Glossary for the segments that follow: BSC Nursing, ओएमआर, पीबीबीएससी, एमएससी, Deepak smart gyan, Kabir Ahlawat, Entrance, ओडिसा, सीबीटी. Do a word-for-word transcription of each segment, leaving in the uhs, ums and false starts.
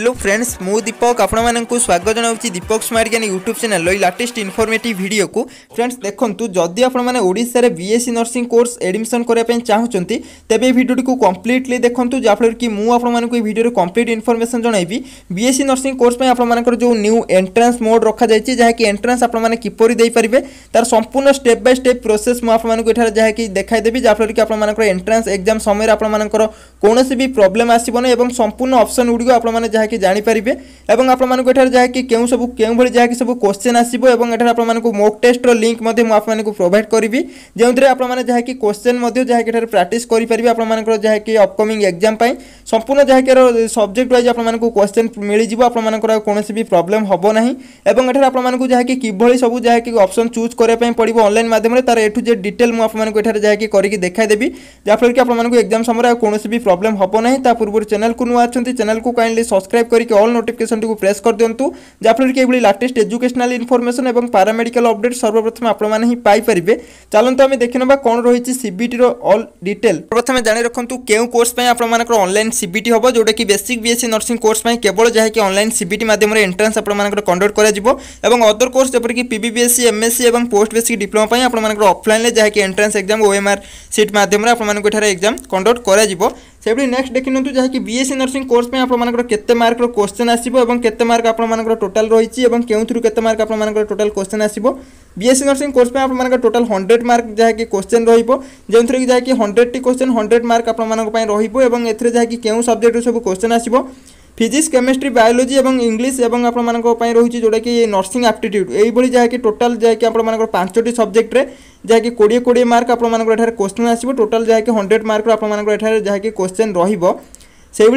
Hello friends मु दीपक आपण मानक स्वागत जनावि दीपक स्मार्ट ज्ञान YouTube channel latest informative video को फ्रेंड्स देखंतु जदि आपण माने ओडिसा रे बीएससी नर्सिंग कोर्स एडमिशन करे पय चाहुचंती तबे वीडियो को कंप्लीटली देखंतु जाफर कि मु आपण मानक ए वीडियो रे कंप्लीट इनफॉर्मेशन जणाइबी बीएससी नर्सिंग कोर्स पय आपण मानकर जो न्यू एंट्रेंस मोड रखा जायछि जहा कि एंट्रेंस आपण माने किपोरि देई परिबे तार संपूर्ण स्टेप बाय स्टेप प्रोसेस मु आपण मानक एठार जहा कि देखाइ देबी जाफर कि आपण मानकर एंट्रेंस एग्जाम समय रे आपण मानकर कोनोसी भी प्रॉब्लम आसीबो न एवं संपूर्ण ऑप्शन उडी आपण माने जहा कि जानि परिबे एवं आपण मानको एठार जहा कि केउ सब केउ भली जहा कि सब क्वेश्चन आसीबो एवं एठार आपण मानको मॉक टेस्ट रो लिंक मध्ये मु आपण मानको प्रोवाइड करिवि जेउतरे आपण माने जहा कि क्वेश्चन मध्ये जहा कि एठार प्रैक्टिस करि परिबे आपण मानको जहा कि अपकमिंग एग्जाम पई संपूर्ण जहा कि सब्जेक्ट वाइज आपण मानको क्वेश्चन मिलि जिवो आपण मानको कोनोसी भी प्रॉब्लम होबो नाही एवं एठार आपण मानको जहा कि किभली सब जहा कि ऑप्शन चूज करे पई पडिबो ऑनलाइन माध्यम रे तार ए टू जे डिटेल मु आपण मानको एठार जहा कि करिकि देखाइ देबि जाफर कि आपण मानको एग्जाम समय कोनोसी भी प्रॉब्लम होबो नाही ता पूर्व चैनल को नुआ आछंती चैनल को काइंडली सब्सक्राइब करके ऑल नोटिफिकेशन को प्रेस कर दिंतु जहाँफल कि ये लेटेस्ट एजुकेशनल इनफॉर्मेशन और पारामेडिकल अपडेट सर्वप्रथम आपने ही पाई परिबे। चलते आम देखने कौन रही सीबीटी रो ऑल डिटेल प्रथम जानी रखुद क्यों कोर्स आपर ऑनलाइन सीबीटी हम जोटा कि बेसिक बीएससी नर्सिंग कोर्स केवल जहाँकि ऑनलाइन सीबीटी माध्यम एंट्रेंस आपर कंडक्ट कर अदर कोर्स जपरिक पीबीबीएससी एमएससी और पोस्ट बेसिक डिप्लोमा आपर ऑफलाइन जहाँकि एंट्रेंस एग्जाम ओएमआर सीट माध्यम आपर एग्जाम कंडक्ट कर सेपड़ी नेक्स्ट देखी नुँ जहाँकि बीएससी नर्सिंग कोर्स में आपर केते मार्क रो क्वेश्चन आसीबो एवं केते मार्क आपर टोटाल रही क्यों केते मार्क आपर टोटाल क्वेश्चन आसीबो बीएससी नर्सिंग कोर्स में आपर टोटाल हंड्रेड मार्क जहाँकि क्वेश्चन रोथी जहाँकि हंड्रेड टी क्वेश्चन हंड्रेड मार्क आपर रोन एथे जहाँकि क्यों सब्जेक्ट सब क्वेश्चन आसीबो फिजिक्स केमिस्ट्री बायोलॉजी और इंग्लिश और आपर रही जोटा कि नर्सिंग एप्टीट्यूड यही जहाँकि टोटाल जहाँकि आपर पांचटी सब्जेक्ट में जहाँकि कोड़े कोड़े मार्क आपर क्वेश्चन आसो टोटाल जहाँकि हंड्रेड मार्क आपर जहाँकि क्वेश्चन रही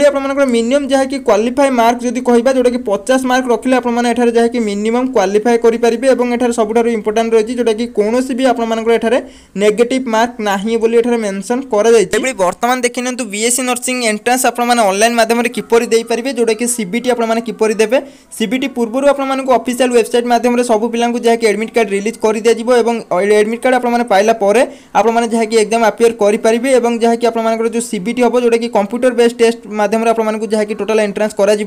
आपर मिनिमम जहाँकि क्वालिफाई मार्क जब कह जोटा कि पचास मार्क रखिले आपर जहाँकि मिनिमम क्वालिफाई करेंगे सब इंपोर्टेंट रही जोटा कि कौन भी आपर नेगेटिव मार्क ना बोली मेंशन कर बर्तमान देखी नुँ बीएससी नर्सिंग एंट्रेंस आपर ऑनलाइन माध्यम किपर दे पारे जोटा कि सीबीटी आपर किपर देते सीबीटी पूर्व आपर ऑफिशियल वेबसाइट माध्यम सब पिलांकु जहाँकि एडमिट कार्ड रिलीज कर दिया एडमिट कार्ड आपर पाइला आपर जहाँकि एग्जाम अपियर करेंगे और जहाँकि आपर जो सीबीटी हम जोटा कि कंप्यूटर बेस्ड टेस्ट माध्यम आपर जहाँकि टोटाल एंट्रेंस करोथि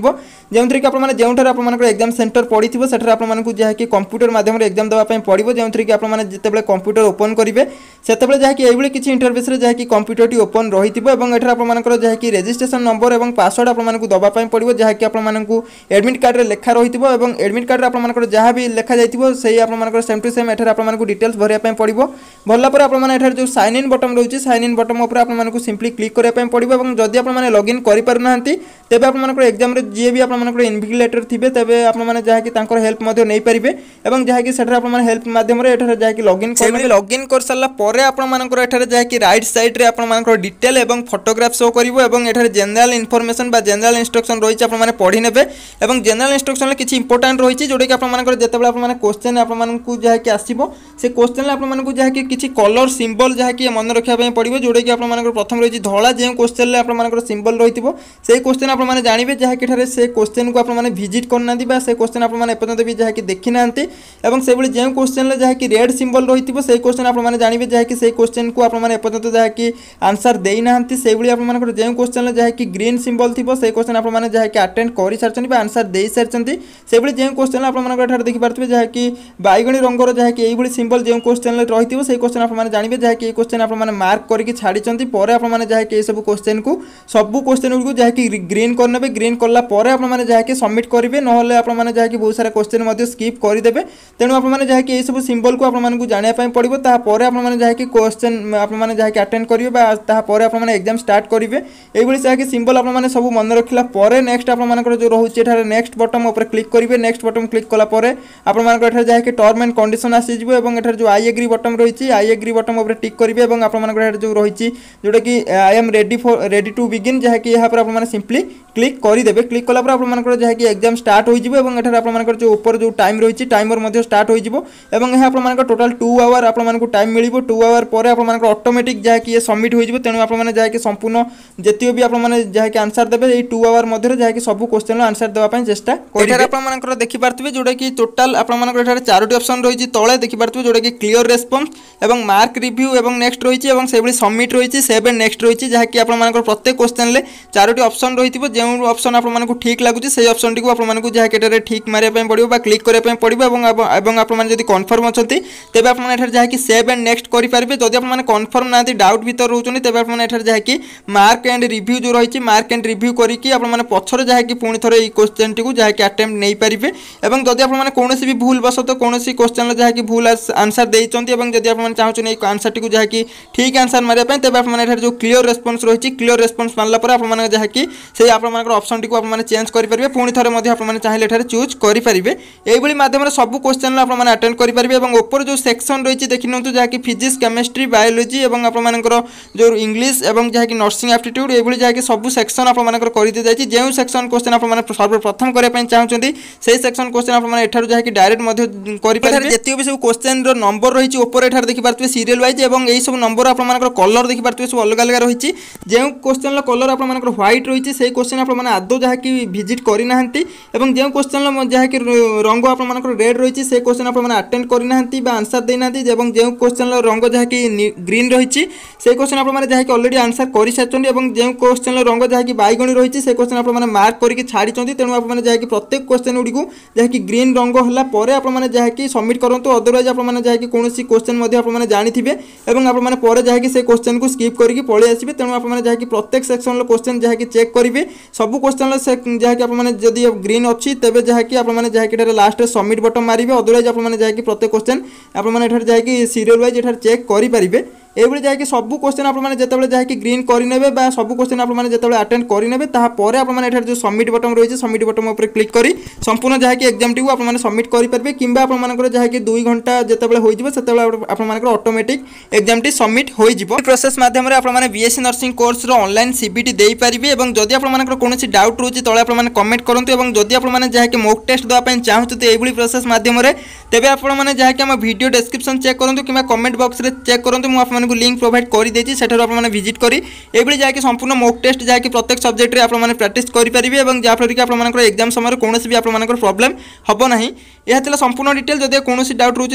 जोठार आपर एग्जाम सेंटर पड़ी से आपर जहाँकि कंप्यूटर माध्यम एग्जाम देवाई पड़ो जोथि कि आपर जितेबाला कंप्यूटर ओपन करेंगे सेतबे जहाँकि ये किसी इंटरफेस जहाँकि कंप्यूटर टी ओपन रही आपर जहाँकि रजिस्ट्रेशन नंबर और पासवर्ड आपर दवाई पड़ो जहाँकि आपर एडमिट कार्ड लेखा रही एडमिट कार्ड आपर जहाँ भी लेखा जाई आपर सेम टू सेम एठार आपर डिटेल्स भरवाई पड़ो भला पर आपन माने एठार जो साइन इन बटन रहउछि साइन इन बटन ऊपर आपन माने को सिंपली क्लिक करे पय पड़िबो एवं जदि आपन माने लॉगिन करि पारु नाहंती तेबे आपन माने को एग्जाम रे जे भी आपन माने को इन्विजिलेटर थिबे तेबे आपन माने जाहा कि तांकर हेल्प मधे नै पारिबे एवं जाहा कि सेठर आपन माने हेल्प माध्यम रे एठार जाहा कि लॉगिन करे लॉगिन कर सल्ला परे आपन माने को एठार जाहा कि राइट साइड रे आपन माने को डिटेल एवं फोटोग्राफ शो करिवो एवं एठार जनरल इन्फॉर्मेशन बा जनरल इंस्ट्रक्शन रहिछि आपन माने पढि नेबे एवं जनरल इंस्ट्रक्शन ले किछि इंपोर्टेंट रहिछि जोडे कि आपन माने को जेतेबेला आपन माने क्वेश्चन आपन माने को जाहा कि आसीबो से क्वेश्चन ले आपन माने को जाहा कि किसी कलर सिंबल जहाँकि मन रखा पड़ो जोटा कि आपर प्रथम रही धला जो क्वेश्चन में आपर सिंबल रही है से क्वेश्चन आपने जानते हैं जहाँकि से क्वेश्चन को आपने विजिट करना से क्वेश्चन आपंत भी जहाँकि देखी ना से जो क्वेश्चन में जहाँकि रेड सिंबल रही है से क्वेश्चन आपने जानते जहाँकि से क्वेश्चन को आपंत जहाँकि आंसर दे ना से आपर जो क्वेश्चन में जहाँकि ग्रीन सिंबल थी से क्वेश्चन आपने जहाँकि अटेंड कर सारी आंसर दे सारी से जो क्वेश्चन आपर देखिपे जहाँकि बैगणी रंगर जहाँकि सिंबल जो क्वेश्चन में रही है क्वेश्चन आपने जानते जहाँकि क्वेश्चन आपने मार्क करके छाड़ी आपने जहाँकि सब क्वेश्चन को सब क्वेश्चन गुड जहाँकि ग्रीन करने ग्रीन कला आपने जहाँकि सबमिट करेंगे ना आपने जहाँकि बहुत सारा क्वेश्चन स्किप करदे तेणु आपने जहाँकि सब सिंबल को आपको जानापी पड़ो तापर आपने जहाँकि क्वेश्चन आपने जहाँकि अटेंड करेंगे आपने एग्जाम स्टार्ट करेंगे ये जहाँकि सिंबल आपने सब मन रखा नेक्स्ट आपर जो रोचे एठार नेक्स्ट बटन उपर क्लिक करेंगे नेक्स्ट बटन क्लिक कलापर आपर जहाँकि टर्म एंड कंडीशन आसार जो आई एग्री बटन रही आई एग्री बटन उपर टिक करेंगे और आपर जो रही जोटा कि I am ready for ready to begin जहाँकि यहाँ पर आपने सिंपली क्लिक करदे क्लिक कलापर आपर जहाँकि एग्जाम स्टार्ट होर जो ऊपर जो टाइम रही टाइमर स्टार्ट होपर टोटाल टू आवर आपको टाइम मिलो टू आवर पर आपर ऑटोमेटिक जहाँकि ये सबमिट हो तेणु आपने जहाँकि संपूर्ण जितने भी आपने जहाँकि आंसर देते ये टू आवर मध्य जहाँकि सब क्वेश्चन आंसर देवाई चेस्टा कर देखिपे जोटा कि टोटाल आपर चारोटी ऑप्शन रही तले देखिपे जोटा कि क्लियर रेस्पॉन्स और मार्क रिव्यू और नेक्स्ट रही सबमिट रही सेव एंड नेक्स्ट रही जहाँकि आपर प्रत्येक क्वेश्चन में चारोटी ऑप्शन रही है जो ऑप्शन आपको ठीक लगुच से ऑप्शन टी आपको जहाँ केटर ठीक मारे पड़ो क्लिक करने पड़ो। आपने कन्फर्म अच्छा तेज आपने जहाँकि सेव एंड नेक्स्ट करेंगे। जब आपने कन्फर्म ना डाउट भर रोचे तेज आपने जहाँकि मार्क एंड रिव्यू जो रही मार्क एंड रिव्यू करके पछर जहाँकि पुणी थे क्वेश्चन टी जहाँकि अटेम्प्ट नहीं पारे। और जब आपने कौन भी भूल बसत कौन क्वेश्चन जहाँकि भूल आंसर देखते आपने चाहते हैं आंसर टी जहाँकि ठीक आंसर मारे तेज आपने जो क्लियर रेस्पन्स रही क्लियर रेस्पन्स मार्ला आपने जहाँकि से आपनर ऑप्शन टी आपने चेंज करेंगे पुणी थे आपने चाहिए चूज करेंगे। यही माध्यम सब क्वेश्चन आपने अटेंड करेंगे। और ऊपर जो सेक्शन रही देखी नुँ जहाँकि फिजिक्स केमिस्ट्री बायोलॉजी और आपनर जो इंग्लीश और जहाँकि नर्सिंग एप्टीट्यूड ये जहाँकि सब सेक्शन आपनर कर दी जाए। जो सेक्शन क्वेश्चन आपने सर्वप्रथम करने चाहते से सेक्शन क्वेश्चन आपने जहाँकि डायरेक्ट करेंगे। जितने भी सब क्वेश्चन नंबर रही है ऊपर एठार देखिपे सीरियल वाइज और यही सब नंबर आपनर कलर देखिपे सब अलग अलग रही। जो क्वेश्चन कलर आपनर व्हाइट रही से क्वेश्चन आपने आदौ जहाँकि भिजिट करना जो क्वेश्चन जहाँकि रंग आपनर रेड रही से क्वेश्चन आपने अटेंड करना आंसर देना। जो क्वेश्चन रंग जहाँकि ग्रीन रही से क्वेश्चन आपने जहाँकि अलरेडी आंसर कर सारी। जो क्वेश्चन रंग जहाँकि बैगणी रही से क्वेश्चन आपने मार्क करके छाड़ी तेणु आपने जहाँकि प्रत्येक क्वेश्चन गुड़ी जहाँकि ग्रीन रंग होगापर आपने जहाँकि सबमिट करूँ। अदरवाइज आपने जहाँकि कौन क्वेश्चन आपने जानिथे और आपने जहाँकि से क्वेश्चन को स्किप करके पलि आसबे। तेणु आपने जहाँकि प्रत्येक सेक्शन क्वेश्चन जहाँकि चेक करेंगे सब क्वेश्चन जहाँकि आपने जदि ग्रीन अच्छी तेज जहाँकि आपने जहाँकि लास्ट में सबमिट बटन मारे। अदरवाइज आपने जहाँकि प्रत्येक क्वेश्चन आपने जहाँकि सीरियल वाइज एठार चेक करेंगे। ये जहाँकि सब क्वेश्चन आपने जितेबाला जहाँकि ग्रीन करेंगे सब क्वेश्चन आपने जितेबाला अटेंड करेंगे तापर आपने जो सबमिट बटन रही है सबमिट बटन उपर क्लिक करी संपूर्ण जहाँकि एग्जाम टी आपने सबमिट करेंगे। कि आपनर जहाँकि दुई घंटा जितेबाला होते आपनर ऑटोमेटिक एग्जाम टी सबमिट हो। प्रोसेस माध्यम आपने BSc nursing course online सीबीटी दे पारे। और जदि आपनर कौन डाउट रोचे तले आपने कमेंट करूँ। और जदि आपने जहाँकि मॉक टेस्ट देवाई चाहते ये प्रोसेस माध्यम तेज आपने जहाँकि आम वीडियो डिस्क्रिप्शन चेक करूँ कि कमेंट बॉक्स में चेक करूँ को लिंक प्रोवाइड करदे सेठार आपने विजिट करी एबड़ी जाके संपूर्ण मॉक टेस्ट जाके प्रत्येक सब्जेक्ट रे आपने प्रैक्टिस करि परिबे। और जाफर कि आपनकर एग्जाम समय कोनोसी भी आपनकर प्रॉब्लम हबो नहीं। यह थला संपूर्ण डिटेल जदि कोनोसी डाउट